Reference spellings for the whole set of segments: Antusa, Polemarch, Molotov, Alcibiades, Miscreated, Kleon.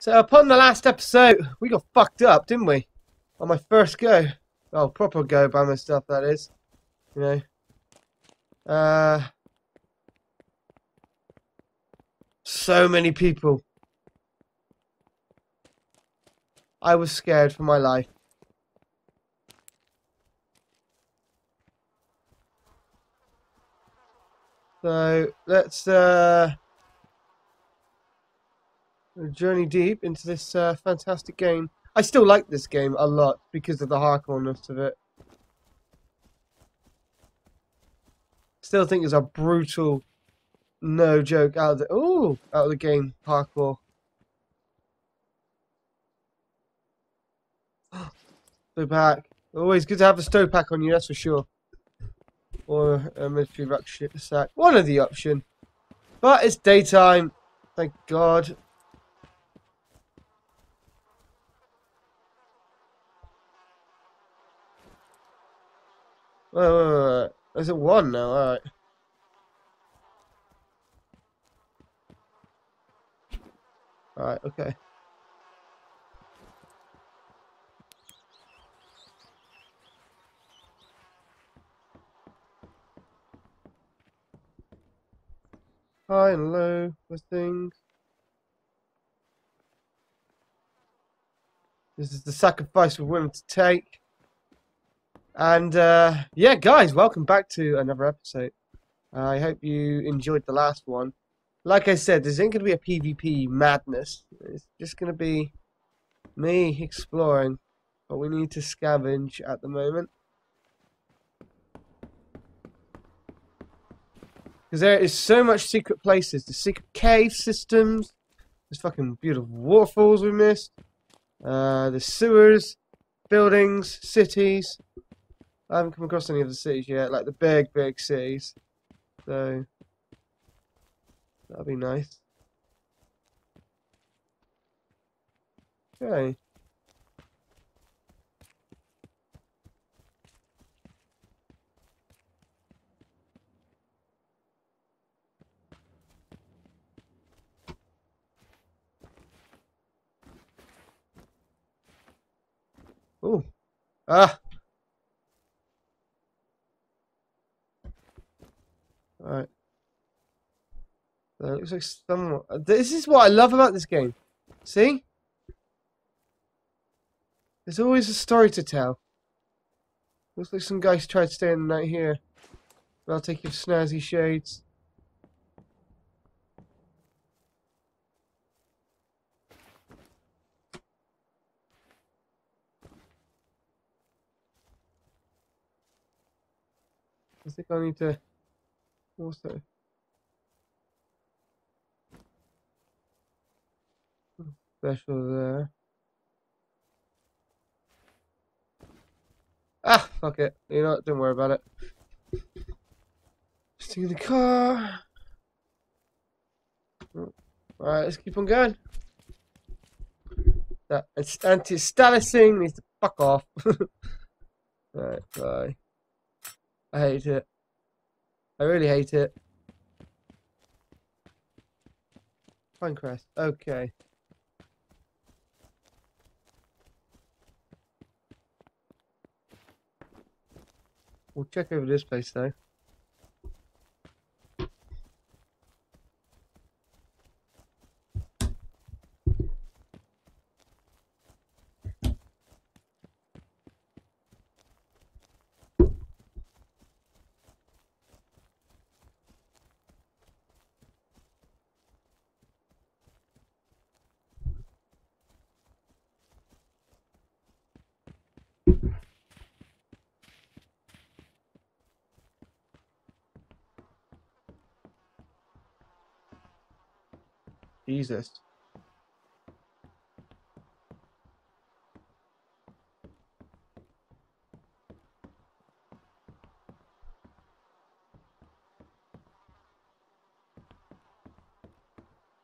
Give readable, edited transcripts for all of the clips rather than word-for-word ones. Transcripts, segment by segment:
So upon the last episode, we got fucked up, didn't we? On my first go. Oh, proper go by my stuff, that is. You know. So many people. I was scared for my life. So, let's journey deep into this fantastic game. I still like this game a lot because of the hardcoreness of it. Still think it's a brutal, no joke, out of the game parkour. Stowpack. Always good to have a stowpack on you, that's for sure. Or a military rucksack. One of the option. But it's daytime. Thank God. Wait, wait, wait. There's a one now, alright. Alright, okay. High and low with things. This is the sacrifice we're willing to take. And yeah, guys, welcome back to another episode. I hope you enjoyed the last one. Like I said, this ain't gonna be a PvP madness. It's just gonna be me exploring. But we need to scavenge at the moment. Because there is so much secret places. The secret cave systems. There's fucking beautiful waterfalls we missed. The sewers. Buildings. Cities. I haven't come across any of the cities yet. Like the big, big cities. So. That'll be nice. Okay. Ooh. Ah. All right. So it looks like someone. This is what I love about this game. See? There's always a story to tell. Looks like some guys tried staying the night here. But I'll take your snazzy shades. I think I need to also. Special there. Ah, fuck it. You know what? Don't worry about it. Just in the car. Alright, let's keep on going. That anti-stalicing needs to fuck off. Alright, bye. I hate it. I really hate it. Pinecrest. Okay. We'll check over this place though. Jesus.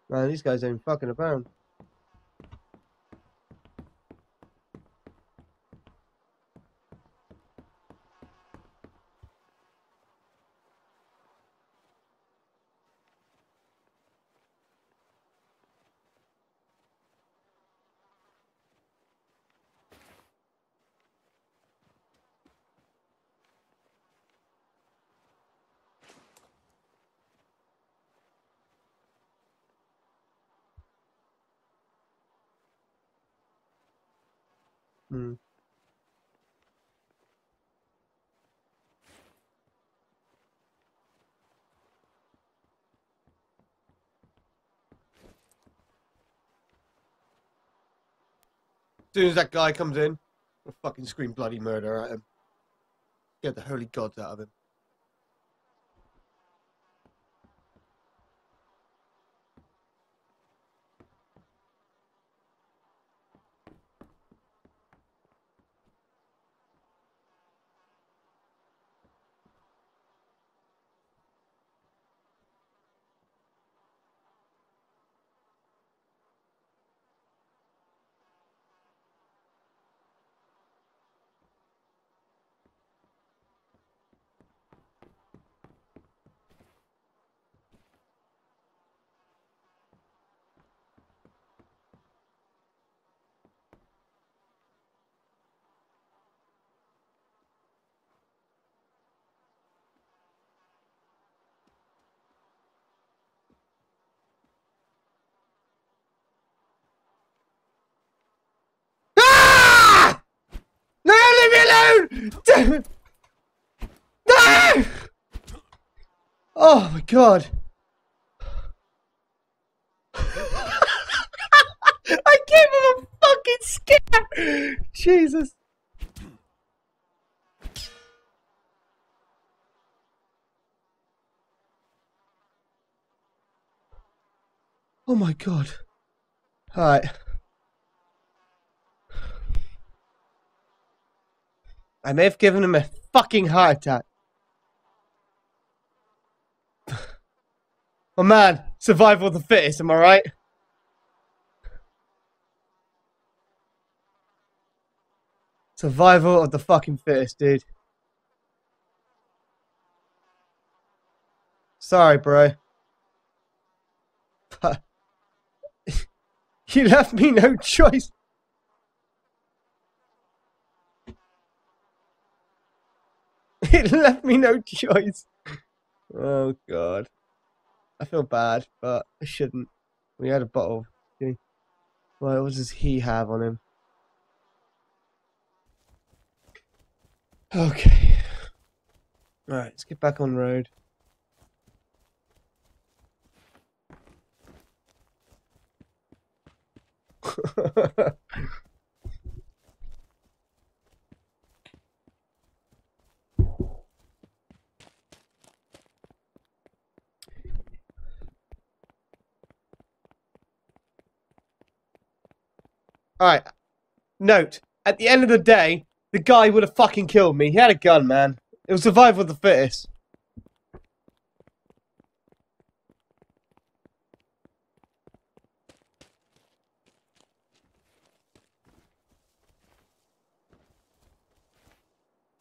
Man, these guys ain't fucking around. Mm. As soon as that guy comes in, I'll fucking scream bloody murder at him. Get the holy gods out of him. No! Oh my god! I gave him a fucking scare! Jesus! Oh my god! Alright. I may have given him a fucking heart attack. Oh man, survival of the fittest, am I right? Survival of the fucking fittest, dude. Sorry, bro. But you left me no choice. It left me no choice. Oh god, I feel bad, but I shouldn't. We had a bottle. Okay. Well, what does he have on him? Okay. All right, let's get back on road. Alright, note, at the end of the day, the guy would have fucking killed me. He had a gun, man. It was survival of the fittest.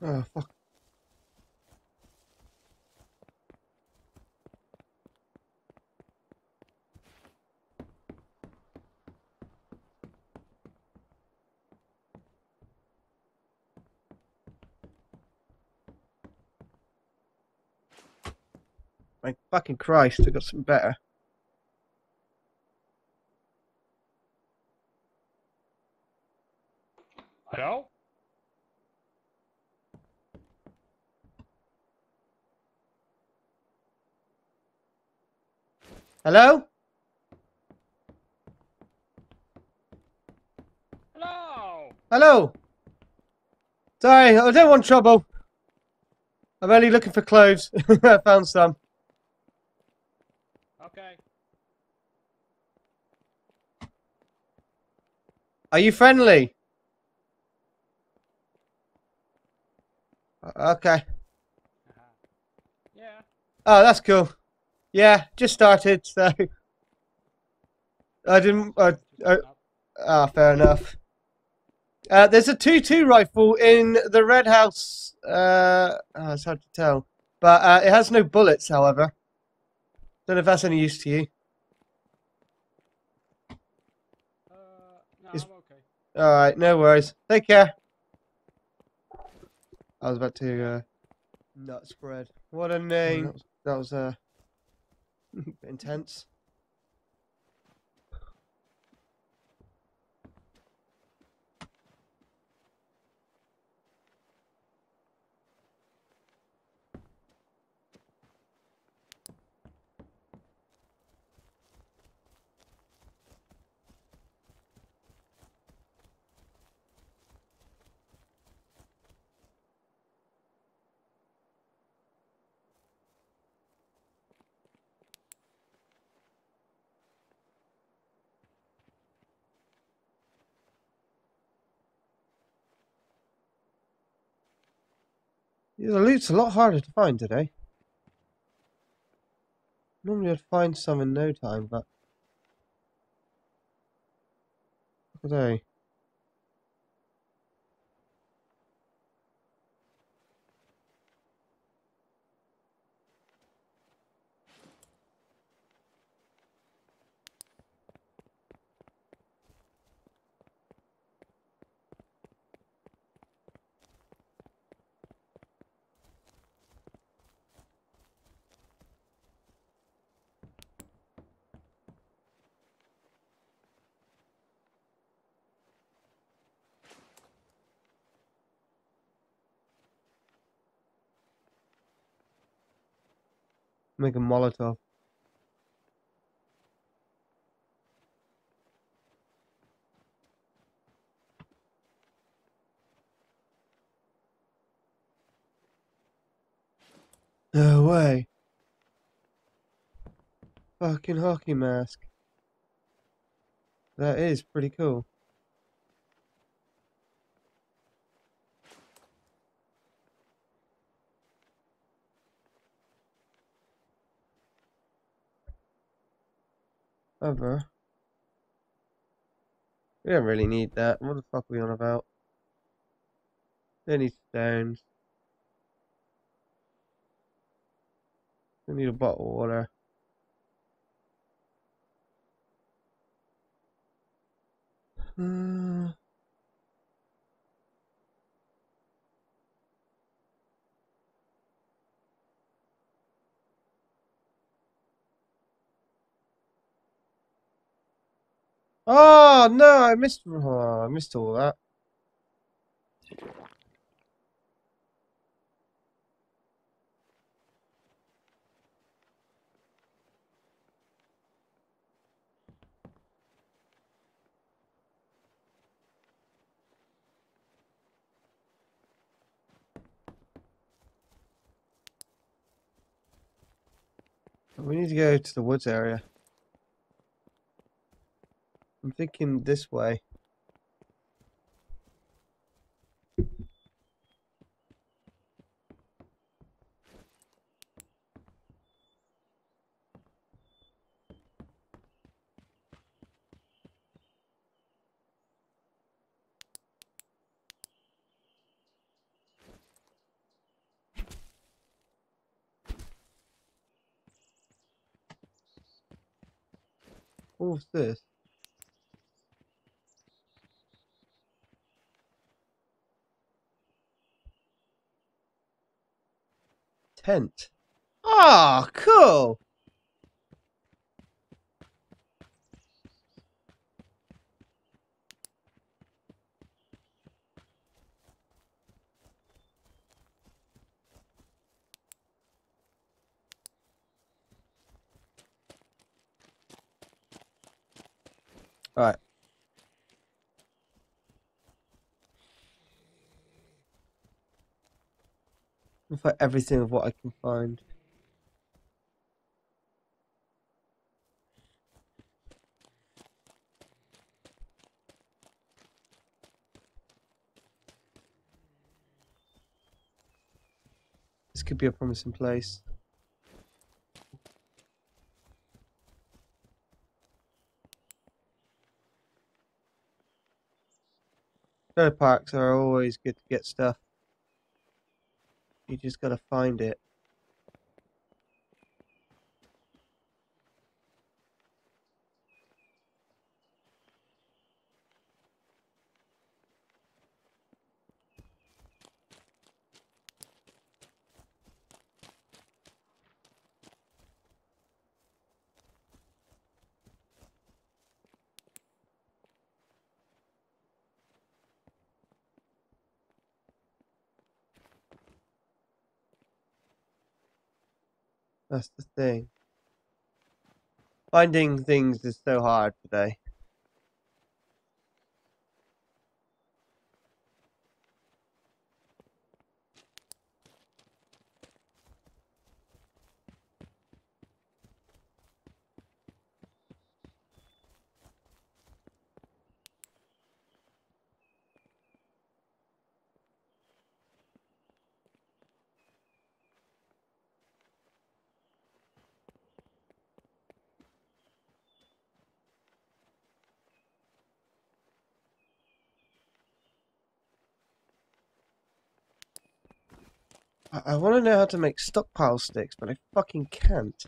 Oh, fuck. Thank fucking Christ, I got something better. Hello? Hello? Hello? Hello? Sorry, I don't want trouble. I'm only looking for clothes. I found some. Okay. Are you friendly? Okay. Yeah. Oh, that's cool. Yeah, just started, so I didn't. Fair enough. There's a 2-2 rifle in the red house. It's hard to tell, but it has no bullets, however. Don't know if that's any use to you. No, I'm okay. Alright, no worries. Take care. I was about to, nut spread. What a name. That was intense. Yeah, the loot's a lot harder to find today. Normally I'd find some in no time, but today. Make a Molotov. No way. Fucking hockey mask. That is pretty cool. However, we don't really need that. What the fuck are we on about? They need stones. We need a bottle of water. Oh no! I missed all that. We need to go to the woods area. I'm thinking this way. What's this? Tent. Ah, cool. All right. For everything of what I can find. This could be a promising place. Trailer parks are always good to get stuff. You just gotta find it. That's the thing. Finding things is so hard today. I want to know how to make stockpile sticks, but I fucking can't.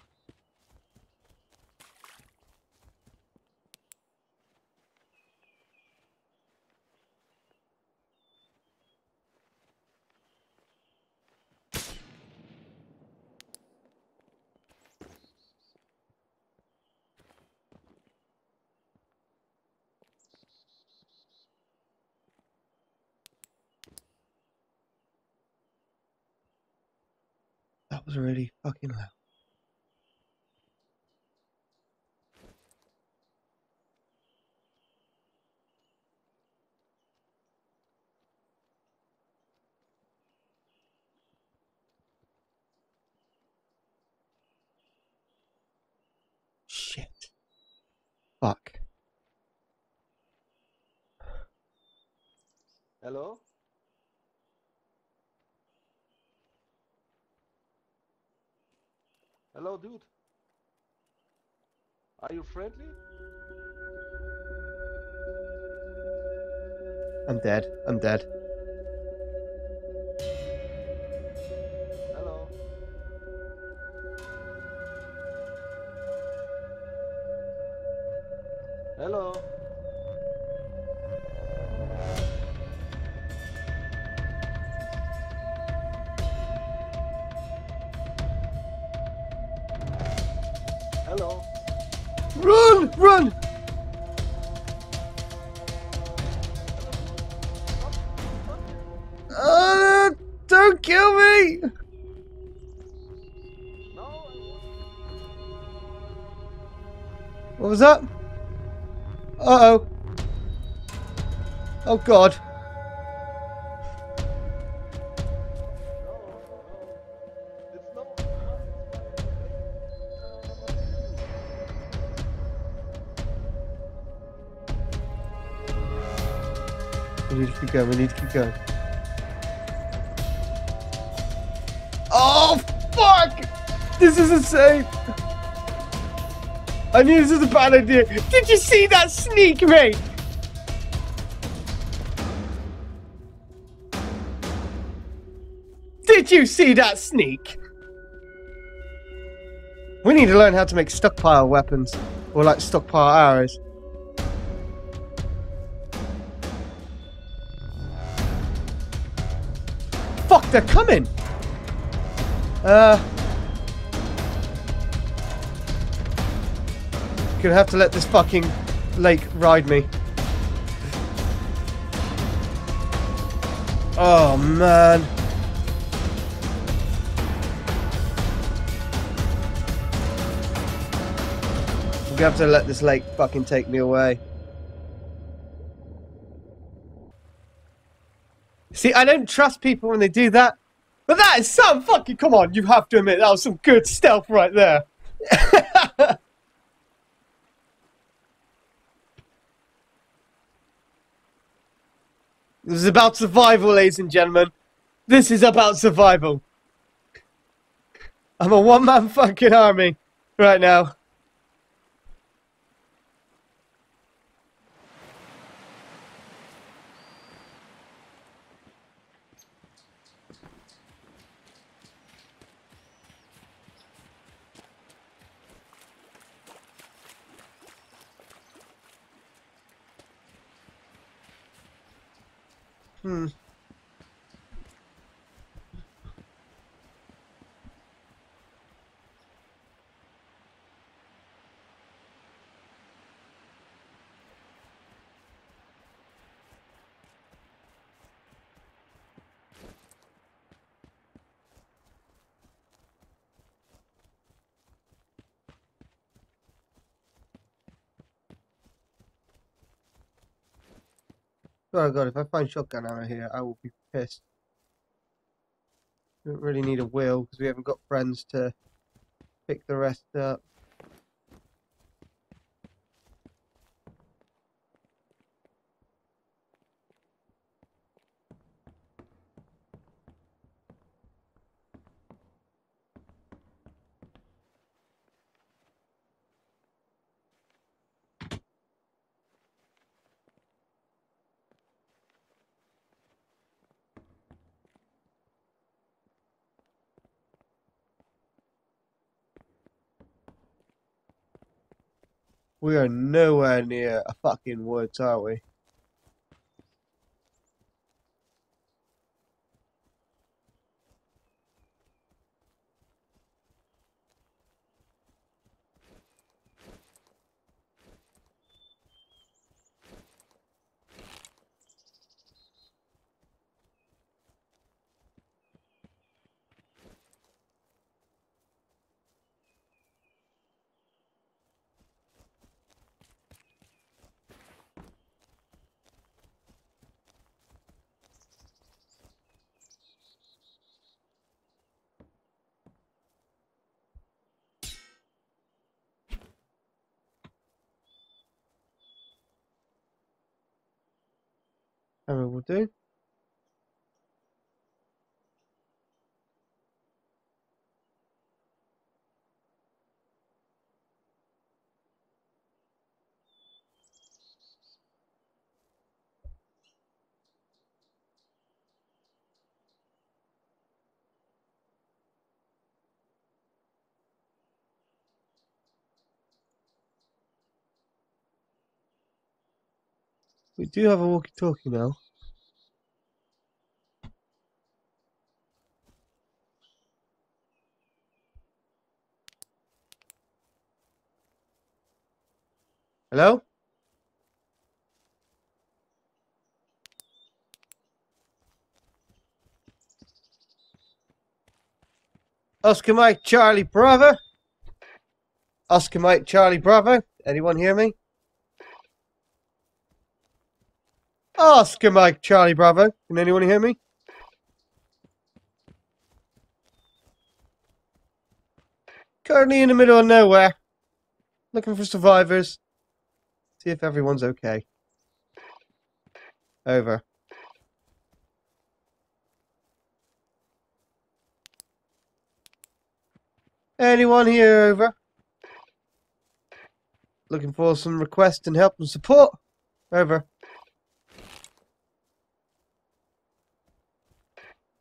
That was really fucking loud. Shit. Fuck. Hello? Hello, dude. Are you friendly? I'm dead. I'm dead. Hello. Hello. Hello. Run! Run! Oh, don't kill me! No, what was that? Uh-oh. Oh, God. We need to keep going, we need to keep going. Oh, fuck! This isn't safe! I knew this was a bad idea. Did you see that sneak, mate? Did you see that sneak? We need to learn how to make stockpile weapons. Or like stockpile arrows. Fuck, they're coming! Gonna have to let this fucking lake ride me. Oh, man. I'm gonna have to let this lake fucking take me away. See, I don't trust people when they do that. But that is some fucking... Come on, you have to admit, that was some good stealth right there. This is about survival, ladies and gentlemen. This is about survival. I'm a one-man fucking army right now. Hmm. Oh god, if I find shotgun ammo here, I will be pissed. Don't really need a wheel because we haven't got friends to pick the rest up. We are nowhere near a fucking woods, are we? That will do. We do have a walkie-talkie now. Hello? Oscar Mike Charlie Bravo. Oscar Mike Charlie Bravo. Anyone hear me? Oscar Mike Charlie Bravo. Can anyone hear me? Currently in the middle of nowhere. Looking for survivors. See if everyone's okay. Over. Anyone here? Over. Looking for some requests and help and support. Over.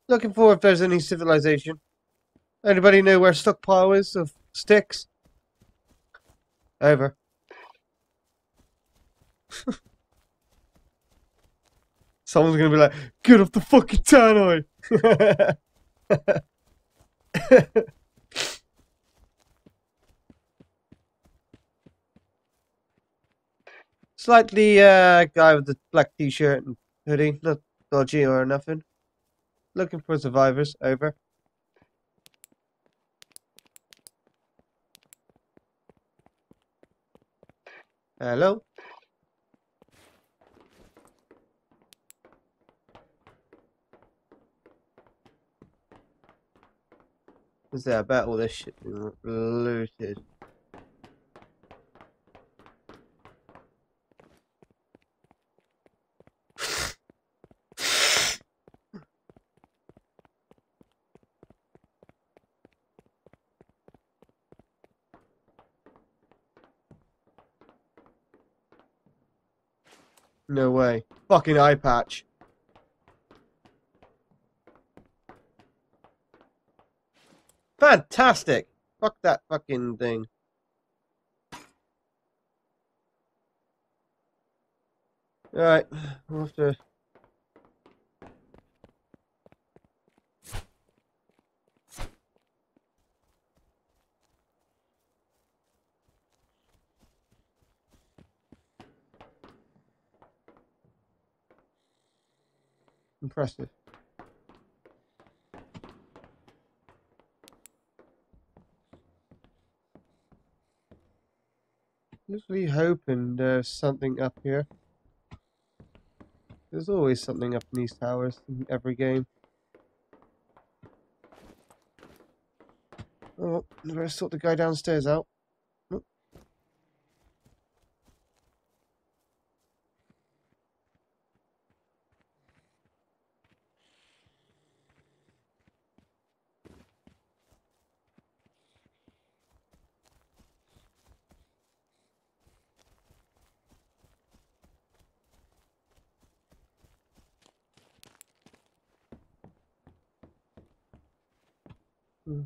Looking for if there's any civilization. Anybody know where stockpile is of sticks? Over. Someone's gonna be like, get off the fucking tannoy. Slightly guy with the black t-shirt and hoodie, not dodgy or nothing. Looking for survivors, over. Hello? Is there about all this shit being looted? No way. Fucking eye patch. Fantastic! Fuck that fucking thing. Alright, we'll have to... Impressive. Literally hoping there's something up here. There's always something up in these towers in every game. Oh, I'm gonna sort the guy downstairs out. Oh.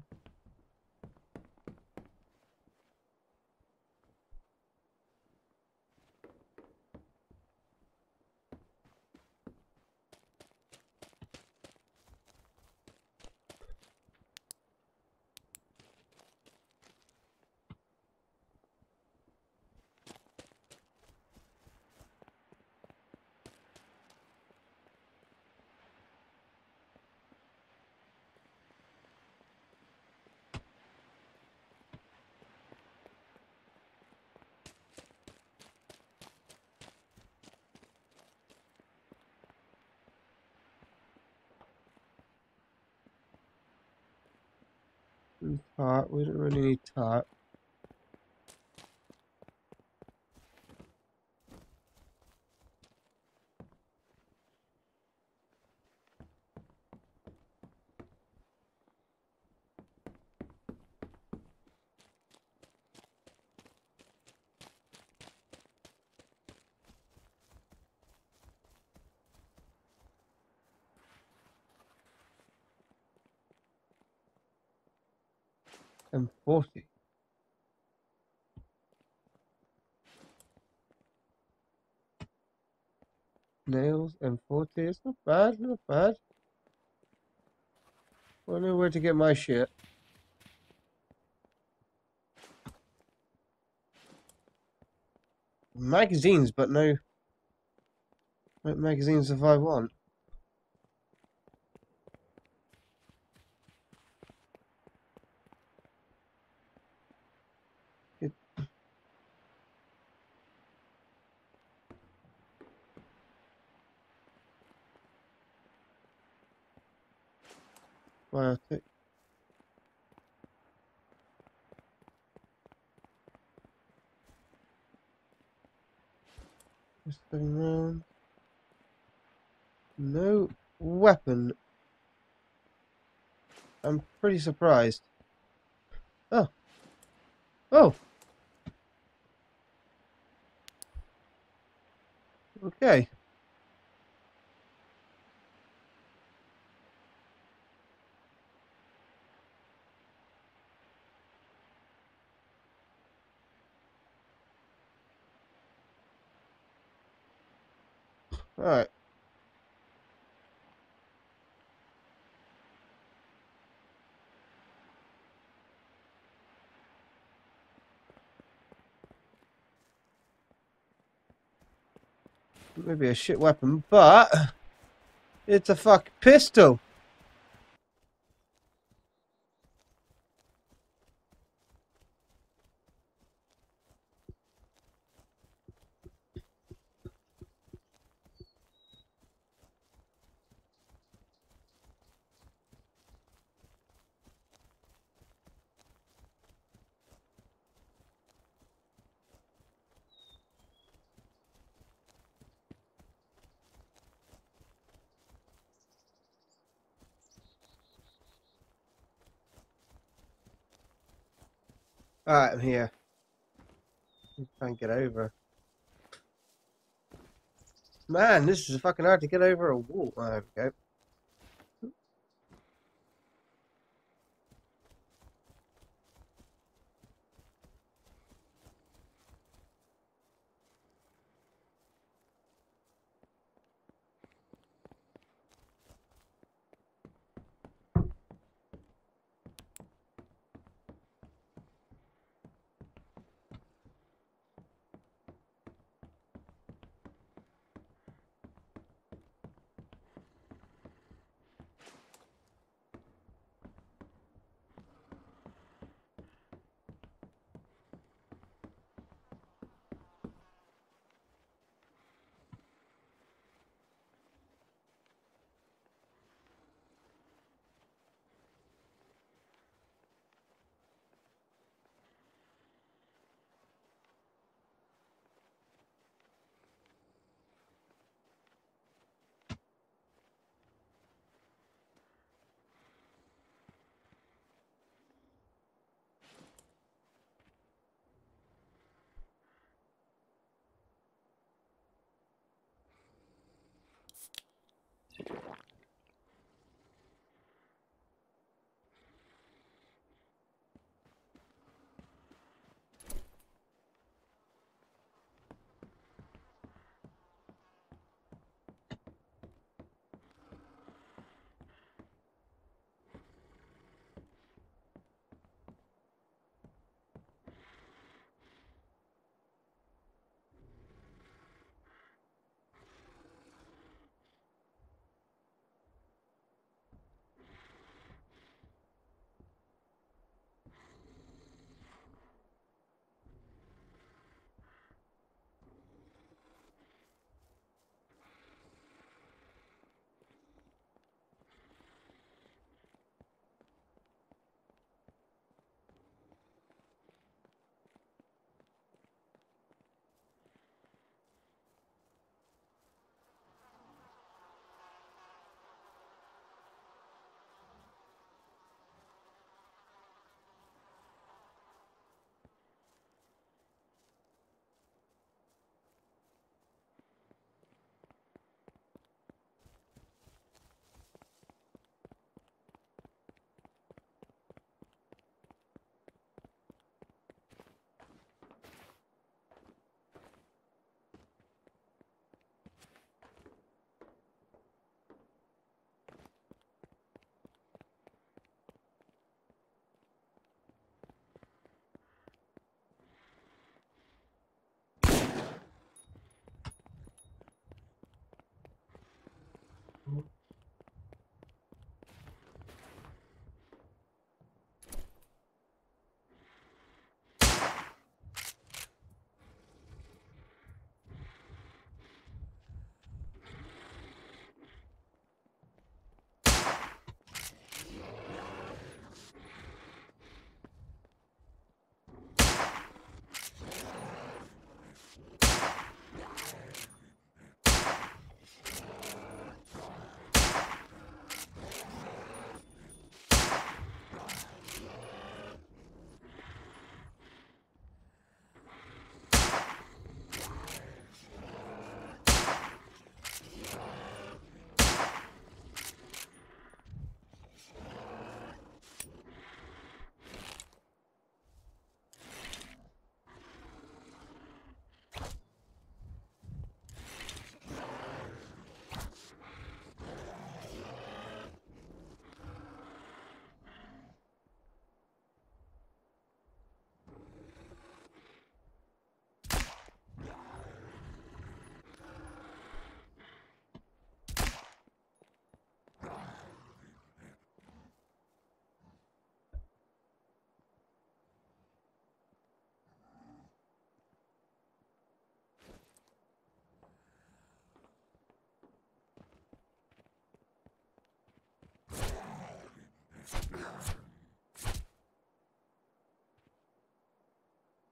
tarp. We don't really need tarp. And 40. Nails and 40. It's not bad, not bad. I don't know where to get my shit. Magazines, but no magazines if I want. Biotic. Just going round. No weapon. I'm pretty surprised. Oh. Oh. Okay. All right. Maybe a shit weapon, but it's a fuck pistol. Alright, I'm here. I'm trying to get over. Man, this is fucking hard to get over a wall. Oh, there we go.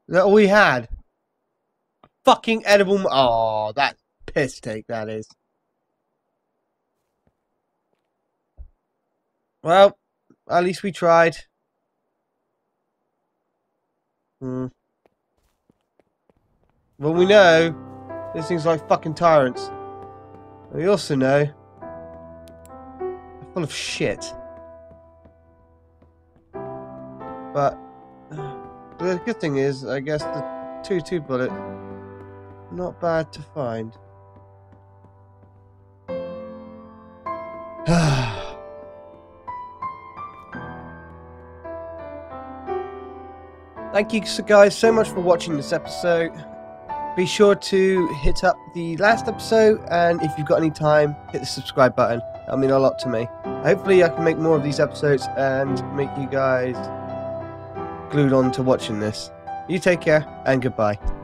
that all we had? Fucking edible. Oh, that piss take that is. Well, at least we tried. Well, we know this thing's like fucking tyrants. We also know they're full of shit. But the good thing is, I guess the 2-2 bullet, not bad to find. Thank you guys so much for watching this episode. Be sure to hit up the last episode, and if you've got any time, hit the subscribe button. That'll mean a lot to me. Hopefully I can make more of these episodes and make you guys glued on to watching this. You take care, and goodbye.